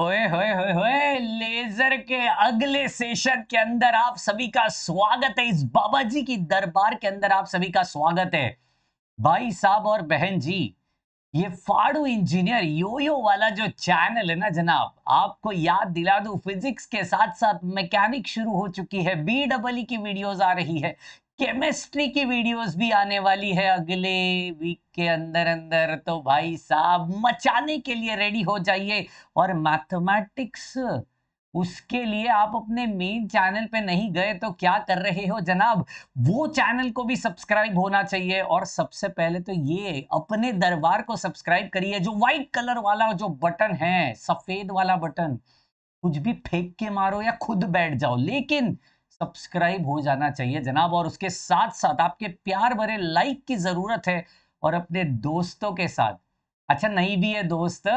ओए होए होए होए, लेजर के अगले सेशन के अंदर आप सभी का स्वागत है। इस बाबा जी की दरबार के अंदर आप सभी का स्वागत है। भाई साहब और बहन जी, ये फाड़ू इंजीनियर योयो वाला जो चैनल है ना जनाब, आपको याद दिला दूं, फिजिक्स के साथ साथ मैकेनिक शुरू हो चुकी है, BEE की वीडियोज आ रही है, केमिस्ट्री की वीडियोस भी आने वाली है अगले वीक के अंदर अंदर। तो भाई साहब मचाने के लिए रेडी हो जाइए। और मैथमेटिक्स, उसके लिए आप अपने मेन चैनल पे नहीं गए तो क्या कर रहे हो जनाब, वो चैनल को भी सब्सक्राइब होना चाहिए। और सबसे पहले तो ये अपने दरबार को सब्सक्राइब करिए। जो व्हाइट कलर वाला जो बटन है, सफेद वाला बटन, कुछ भी फेंक के मारो या खुद बैठ जाओ, लेकिन सब्सक्राइब हो जाना चाहिए जनाब। और उसके साथ साथ आपके प्यार भरे लाइक की जरूरत है। और अपने दोस्तों के साथ, अच्छा नहीं भी है दोस्त,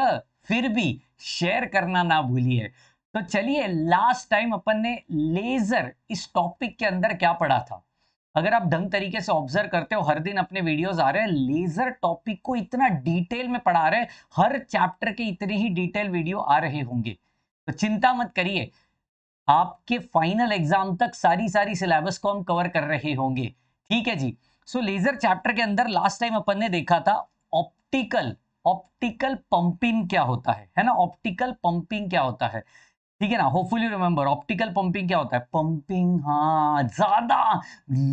फिर भी शेयर करना ना भूलिए। तो चलिए, लास्ट टाइम अपन ने लेजर इस टॉपिक के अंदर क्या पढ़ा था। अगर आप ढंग तरीके से ऑब्जर्व करते हो, हर दिन अपने वीडियोस आ रहे हैं, लेजर टॉपिक को इतना डिटेल में पढ़ा रहे हैं, हर चैप्टर के इतनी ही डिटेल वीडियो आ रहे होंगे। तो चिंता मत करिए, आपके फाइनल एग्जाम तक सारी सिलेबस को हम कवर कर रहे होंगे। ठीक है जी। सो लेजर चैप्टर के अंदर लास्ट टाइम अपन ने देखा था ऑप्टिकल पंपिंग क्या होता है ना। ऑप्टिकल पंपिंग क्या होता है, ठीक है ना। होपफुली रिमेंबर ऑप्टिकल पंपिंग क्या होता है। पंपिंग, हाँ, ज्यादा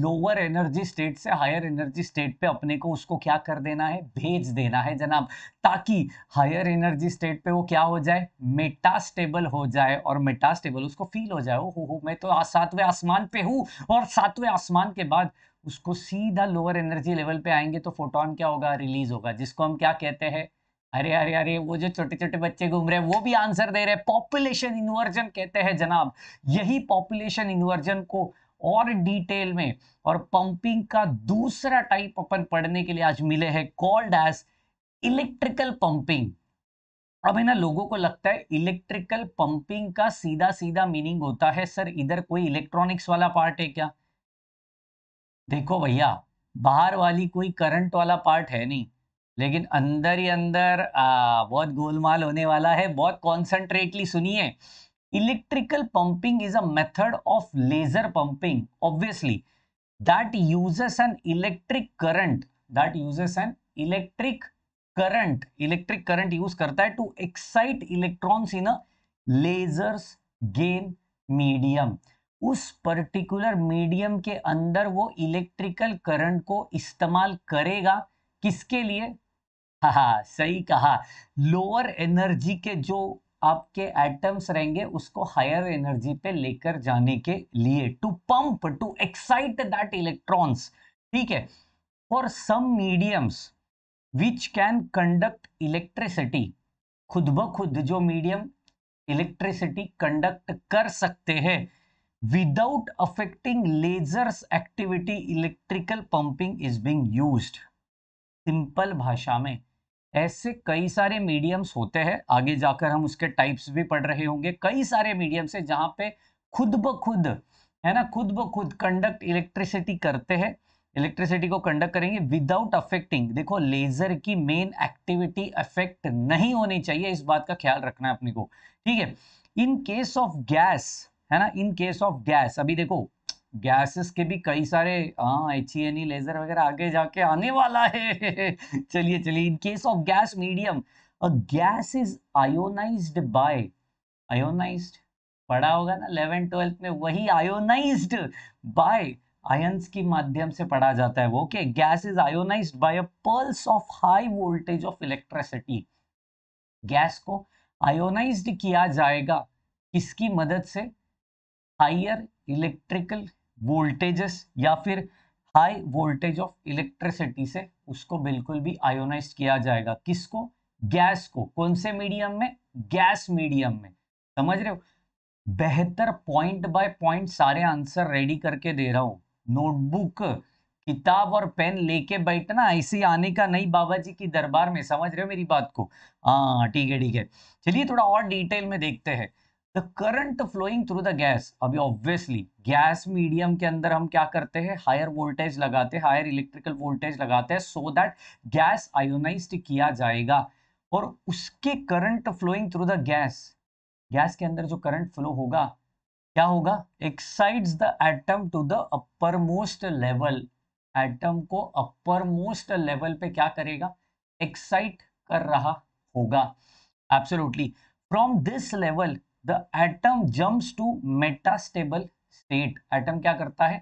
लोअर एनर्जी स्टेट से हायर एनर्जी स्टेट पे अपने को उसको क्या कर देना है, भेज देना है जनाब, ताकि हायर एनर्जी स्टेट पे वो क्या हो जाए, मेटास्टेबल हो जाए। और मेटास्टेबल उसको फील हो जाए, हो मैं तो सातवें आसमान पे हूँ। और सातवें आसमान के बाद उसको सीधा लोअर एनर्जी लेवल पे आएंगे तो फोटोन क्या होगा, रिलीज होगा, जिसको हम क्या कहते हैं, अरे अरे अरे, वो जो छोटे छोटे बच्चे घूम रहे हैं वो भी आंसर दे रहे हैं, पॉपुलेशन इन्वर्जन कहते हैं जनाब। यही पॉपुलेशन इन्वर्जन को और डिटेल में और पंपिंग का दूसरा टाइप अपन पढ़ने के लिए आज मिले हैं, कॉल्ड एज इलेक्ट्रिकल पंपिंग। अब है ना, लोगों को लगता है इलेक्ट्रिकल पंपिंग का सीधा मीनिंग होता है, सर इधर कोई इलेक्ट्रॉनिक्स वाला पार्ट है क्या। देखो भैया, बाहर वाली कोई करंट वाला पार्ट है नहीं, लेकिन अंदर ही अंदर बहुत गोलमाल होने वाला है। बहुत कॉन्सेंट्रेटली सुनिए। Electrical pumping is a method of laser pumping obviously that uses an electric current electric current use करता है to excite electrons in a lasers gain medium. उस पर्टिकुलर मीडियम के अंदर वो इलेक्ट्रिकल करंट को इस्तेमाल करेगा, किसके लिए, हाँ, सही कहा, लोअर एनर्जी के जो आपके एटम्स रहेंगे उसको हायर एनर्जी पे लेकर जाने के लिए, to pump, to excite that electrons. ठीक है। For some mediums which can conduct electricity, खुद ब खुद जो मीडियम इलेक्ट्रिसिटी कंडक्ट कर सकते हैं without affecting lasers activity, electrical pumping is being used. Simple भाषा में ऐसे कई सारे मीडियम्स होते हैं, आगे जाकर हम उसके टाइप्स भी पढ़ रहे होंगे, कई सारे मीडियम्स है जहाँ पे खुद ब खुद कंडक्ट इलेक्ट्रिसिटी करते हैं, इलेक्ट्रिसिटी को कंडक्ट करेंगे विदाउट अफेक्टिंग। देखो, लेजर की मेन एक्टिविटी अफेक्ट नहीं होनी चाहिए, इस बात का ख्याल रखना है अपने को। ठीक है। इन केस ऑफ गैस, है ना, इन केस ऑफ गैस, अभी देखो गैसेस के भी कई सारे HENE लेजर वगैरह आगे जाके आने वाला है। चलिए in case of gas medium, a gas is ionized by, ionized पढ़ा होगा ना 11th 12th में, वही आयोनाइज्ड बाय आयंस की माध्यम से पढ़ा जाता है वो। Okay, gas is ionized by a pulse of high voltage of electricity. Gas को आयोनाइज्ड किया जाएगा इसकी मदद से हायर इलेक्ट्रिकल वोल्टेजेस या फिर हाई वोल्टेज ऑफ इलेक्ट्रिसिटी से उसको बिल्कुल भी आयोनाइज किया जाएगा। किसको, गैस को। कौन से मीडियम में, गैस मीडियम में। समझ रहे हो। बेहतर पॉइंट बाय पॉइंट सारे आंसर रेडी करके दे रहा हूँ। नोटबुक, किताब और पेन लेके बैठना, ऐसे आने का नहीं बाबा जी की दरबार में। समझ रहे हो मेरी बात को। हाँ ठीक है, ठीक है। चलिए थोड़ा और डिटेल में देखते हैं। The current flowing through the gas, अभी obviously गैस मीडियम के अंदर हम क्या करते हैं, हायर वोल्टेज लगाते हैं, हायर इलेक्ट्रिकल वोल्टेज लगाते हैं, सो दैट गैस आयोनाइज्ड किया जाएगा। और उसके current flowing through the gas gas के अंदर जो करंट फ्लो होगा क्या होगा, excites the atom to the upper most level, atom को अपर मोस्ट लेवल पे क्या करेगा, एक्साइट कर रहा होगा। Absolutely from this level the atom jumps to metastable state, atom क्या करता है,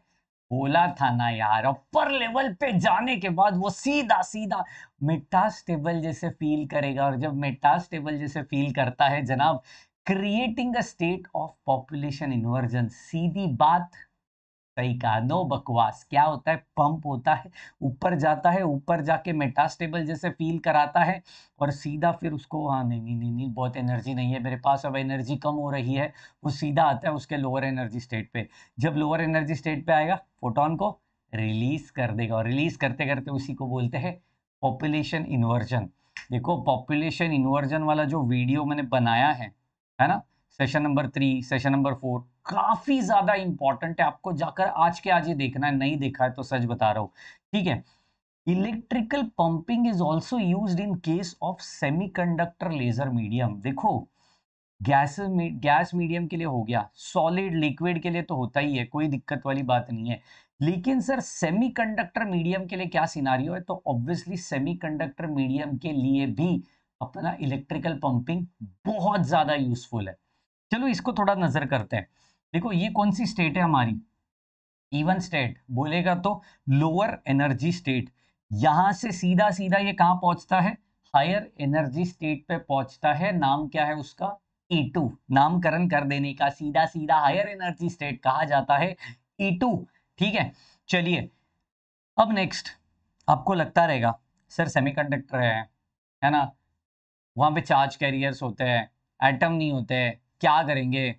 बोला था ना यार अपर लेवल पे जाने के बाद वो सीधा सीधा मेटास्टेबल जैसे फील करेगा, और जब मेटास्टेबल जैसे फील करता है जनाब, creating a state of population inversion. सीधी बात, सही कहा, नो बकवास। क्या होता है, पंप होता है, ऊपर जाता है, ऊपर जाके मेटास्टेबल जैसे फील कराता है और सीधा फिर उसको हाँ नहीं नहीं नहीं नहीं बहुत एनर्जी नहीं है मेरे पास, अब एनर्जी कम हो रही है, वो सीधा आता है उसके लोअर एनर्जी स्टेट पे। जब लोअर एनर्जी स्टेट पे आएगा फोटोन को रिलीज कर देगा, और रिलीज करते करते उसी को बोलते हैं पॉपुलेशन इन्वर्जन। देखो पॉपुलेशन इन्वर्जन वाला जो वीडियो मैंने बनाया है ना, सेशन नंबर 3, सेशन नंबर 4 काफी ज्यादा इंपॉर्टेंट है, आपको जाकर आज के आज ही देखना है, नहीं देखा है तो सच बता रहा हूँ, ठीक है। Electrical pumping is also used in case of semiconductor laser medium. देखो गैस मीडियम के लिए हो गया, सॉलिड लिक्विड के लिए तो होता ही है, कोई दिक्कत वाली बात नहीं है, लेकिन सर सेमीकंडक्टर मीडियम के लिए क्या सिनारियो है, तो ऑब्वियसली सेमीकंडक्टर मीडियम के लिए भी अपना इलेक्ट्रिकल पंपिंग बहुत ज्यादा यूजफुल है। चलो इसको थोड़ा नजर करते हैं। देखो ये कौन सी स्टेट है हमारी, इवन स्टेट बोलेगा तो लोअर एनर्जी स्टेट। यहां से सीधा सीधा ये कहां पहुंचता है, हायर एनर्जी स्टेट पे पहुंचता है। नाम क्या है उसका, E2। नामकरण कर देने का सीधा सीधा हायर एनर्जी स्टेट कहा जाता है E2, ठीक है। चलिए अब नेक्स्ट, आपको लगता रहेगा सर सेमीकंडक्टर है ना, वहां पे चार्ज कैरियर्स होते हैं, एटम नहीं होते हैं, क्या करेंगे,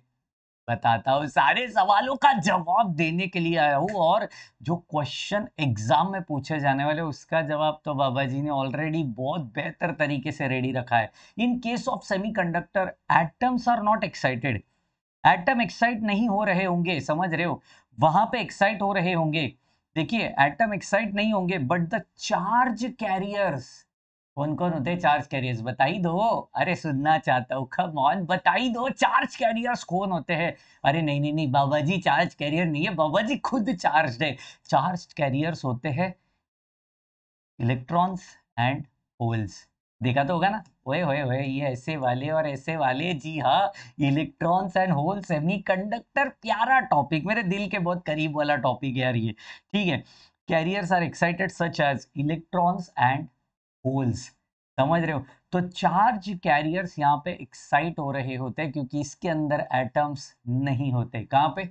बताता हूँ। सारे सवालों का जवाब देने के लिए आया हूँ, और जो क्वेश्चन एग्जाम में पूछे जाने वाले उसका जवाब तो बाबा जी ने ऑलरेडी बहुत बेहतर तरीके से रेडी रखा है। In case of semiconductor atoms are not excited, atom excite नहीं हो रहे होंगे, समझ रहे हो, वहां पे एक्साइट हो रहे होंगे। देखिए एटम एक्साइट नहीं होंगे, बट द चार्ज कैरियर्स, कौन कौन होते हैं चार्ज कैरियर्स, बताई दो, अरे सुनना चाहता हूँ, कम ऑन बताई दो, चार्ज कैरियर्स कौन होते हैं। अरे नहीं नहीं नहीं बाबा जी चार्ज कैरियर नहीं है, बाबा जी खुद चार्ज है। चार्ज कैरियर्स होते हैं इलेक्ट्रॉन्स एंड होल्स, देखा तो होगा ना, ओए होए होए ये ऐसे वाले और ऐसे वाले, जी हाँ, इलेक्ट्रॉन्स एंड होल्स, सेमीकंडक्टर, प्यारा टॉपिक, मेरे दिल के बहुत करीब वाला टॉपिक यार ये, ठीक है। Carriers are excited such as electrons and holes, समझ रहे हो, तो चार्ज कैरियर्स यहाँ पे एक्साइट हो रहे होते हैं क्योंकि इसके अंदर एटम्स नहीं होते। कहाँ पे,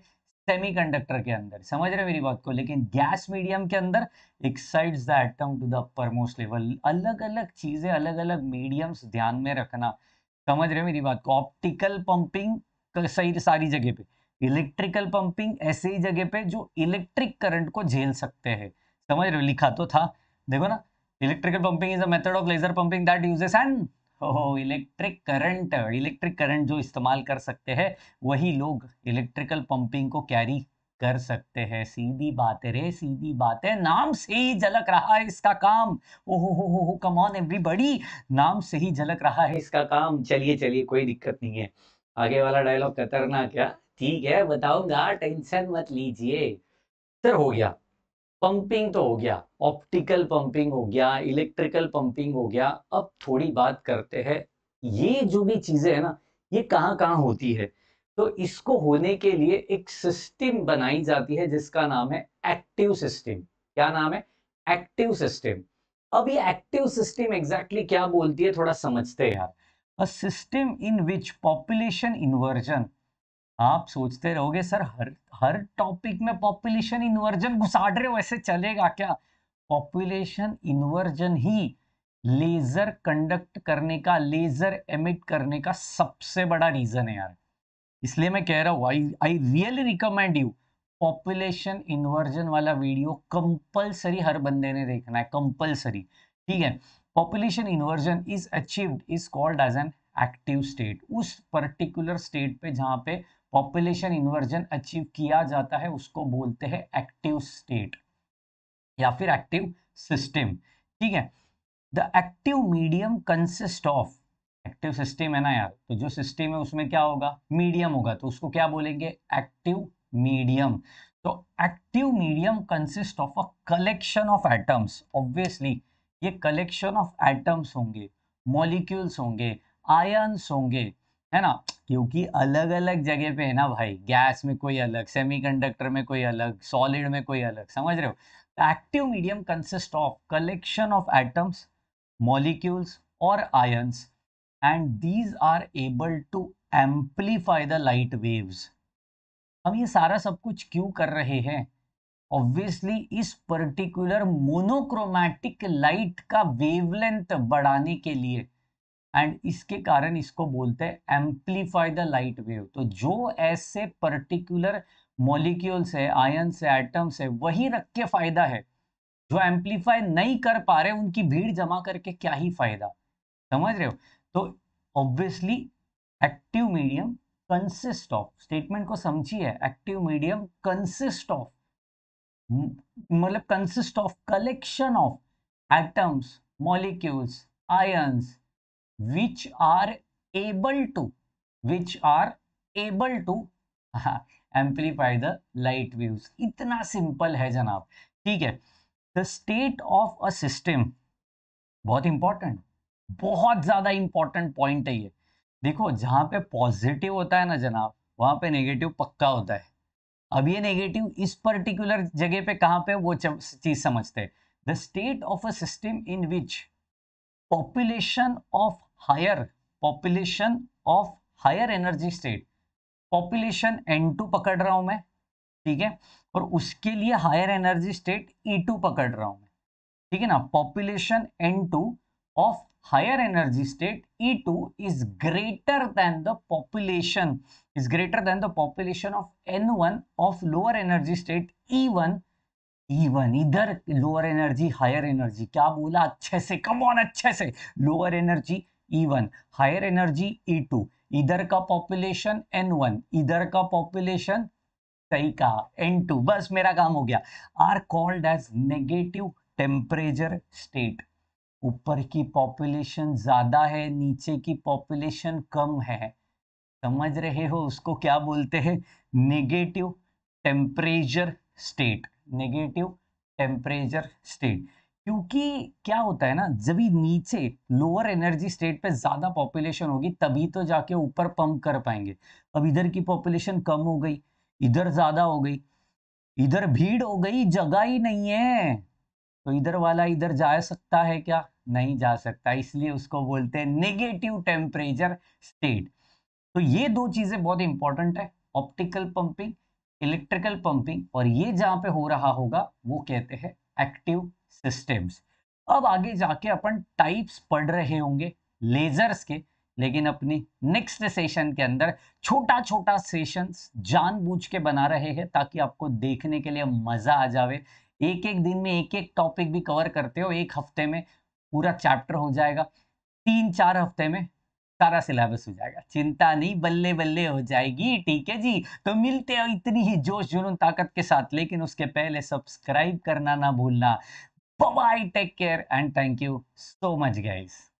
सेमीकंडक्टर के अंदर, समझ रहे हो मेरी बात को। लेकिन गैस मीडियम के अंदर excites the atom to the upper most level. अलग अलग चीजें, अलग अलग मीडियम्स ध्यान में रखना, समझ रहे हो मेरी बात को। ऑप्टिकल पंपिंग सही सारी जगह पे, इलेक्ट्रिकल पंपिंग ऐसे ही जगह पे जो इलेक्ट्रिक करंट को झेल सकते हैं, समझ रहे हो, लिखा तो था, देखो ना। Electrical pumping is a method of laser pumping that uses an electric current जो इस्तेमाल कर सकते हैं वही लोग electrical pumping को carry कर सकते हैं। सीधी बात है रे, सीधी बात है, नाम से ही झलक रहा है इसका काम। ओहो कम ऑन एवरीबॉडी, नाम से ही झलक रहा है इसका काम। चलिए चलिए कोई दिक्कत नहीं है, आगे वाला डायलॉग खतरनाक है, ठीक है बताऊंगा, टेंशन मत लीजिए। सर हो गया, पंपिंग तो हो गया, ऑप्टिकल पंपिंग हो गया, इलेक्ट्रिकल पंपिंग हो गया। अब थोड़ी बात करते हैं, ये जो भी चीजें है ना, ये कहाँ कहाँ होती है, तो इसको होने के लिए एक सिस्टम बनाई जाती है जिसका नाम है एक्टिव सिस्टम। क्या नाम है, एक्टिव सिस्टम। अब ये एक्टिव सिस्टम एग्जैक्टली क्या बोलती है, थोड़ा समझते हैं यार। A system in which population inversion. आप सोचते रहोगे सर हर टॉपिक में पॉपुलेशन इन्वर्जन घुसा रहे हो, ऐसे चलेगा क्या। पॉपुलेशन इन्वर्जन ही लेजर कंडक्ट करने का, लेजर एमिट करने का सबसे बड़ा रीजन है यार, इसलिए मैं कह रहा हूँ, I really recommend you, population inversion वाला वीडियो कंपलसरी हर बंदे ने देखना है, कंपलसरी, ठीक है। Population inversion is achieved is called as an active state. उस पर्टिकुलर स्टेट पे जहाँ पे पॉपुलेशन इन्वर्जन अचीव किया जाता है उसको बोलते हैं एक्टिव स्टेट या फिर एक्टिव सिस्टम, ठीक है। The active medium consist of, active system है ना यार, तो जो सिस्टम है उसमें क्या होगा, मीडियम होगा, तो उसको क्या बोलेंगे, एक्टिव मीडियम। तो active medium consist of a collection of atoms, obviously ये कलेक्शन ऑफ एटम्स होंगे, मॉलिक्यूल्स होंगे, आयन्स होंगे, है ना, क्योंकि अलग अलग जगह पे है ना भाई, गैस में कोई अलग, सेमीकंडक्टर में कोई अलग, सॉलिड में कोई अलग, समझ रहे हो। Active medium consist of collection of atoms, molecules और ions and these are able to amplify the light waves. हम ये सारा सब कुछ क्यों कर रहे हैं, ऑब्वियसली इस पर्टिकुलर मोनोक्रोमैटिक लाइट का वेवलेंथ बढ़ाने के लिए, एंड इसके कारण इसको बोलते हैं एम्पलीफाई द लाइट वेव। तो जो ऐसे पर्टिकुलर मॉलिक्यूल्स है, आयन्स है, एटम्स है, वही रख के फायदा है, जो एम्पलीफाई नहीं कर पा रहे उनकी भीड़ जमा करके क्या ही फायदा, समझ रहे हो। तो obviously active medium consist of, statement को समझिए, एक्टिव मीडियम कंसिस्ट ऑफ मतलब consist of collection of atoms, molecules, ions which are able to amplify the light waves. इतना सिंपल है जनाब, ठीक है। The state of a system बहुत important, बहुत ज्यादा इंपॉर्टेंट पॉइंट है ये। देखो जहाँ पे पॉजिटिव होता है ना जनाब, वहाँ पे नेगेटिव पक्का होता है। अब ये नेगेटिव इस पर्टिकुलर जगह पे कहाँ पे, वो चीज समझते हैं। The state of a system in which population of higher energy state, population N2 पकड़ रहा हूँ मैं, ठीक है, और उसके लिए हायर एनर्जी स्टेट E2 पकड़ रहा हूँ मैं, ठीक है ना। Population N2 of higher energy state E2 is greater than the population of N1 of lower energy state E1। इधर lower energy higher energy, क्या बोला, अच्छे से, come on अच्छे से। lower energy E1, higher energy E2, इधर का population N1, इधर का population, सही कहा, N2, बस मेरा काम हो गया। are called as negative temperature state। ऊपर की पॉपुलेशन ज़्यादा है, नीचे की पॉपुलेशन कम है, समझ रहे हो, उसको क्या बोलते हैं, नेगेटिव टेम्परेचर स्टेट, क्योंकि क्या होता है ना, जब ही नीचे लोअर एनर्जी स्टेट पे ज़्यादा पॉपुलेशन होगी तभी तो जाके ऊपर पंप कर पाएंगे। अब इधर की पॉपुलेशन कम हो गई, इधर ज़्यादा हो गई, इधर भीड़ हो गई, जगह ही नहीं है, तो इधर वाला इधर जा सकता है क्या, नहीं जा सकता, इसलिए उसको बोलते हैं नेगेटिव टेम्परेचर स्टेट। तो ये दो चीजें बहुत इंपॉर्टेंट है, ऑप्टिकल पंपिंग, इलेक्ट्रिकल पंपिंग, और ये जहां पे हो रहा होगा वो कहते हैं एक्टिव सिस्टम्स। अब आगे जाके अपन टाइप्स पढ़ रहे होंगे लेजर्स के, लेकिन अपनी नेक्स्ट सेशन के अंदर छोटा छोटा सेशंस जानबूझ के बना रहे हैं ताकि आपको देखने के लिए मजा आ जावे। एक एक दिन में एक एक टॉपिक भी कवर करते हो, एक हफ्ते में पूरा चैप्टर हो जाएगा, 3-4 हफ्ते में सारा सिलेबस हो जाएगा, चिंता नहीं, बल्ले बल्ले हो जाएगी, ठीक है जी। तो मिलते हो इतनी ही जोश जुनून ताकत के साथ, लेकिन उसके पहले सब्सक्राइब करना ना भूलना। Bye, take care and thank you so much guys.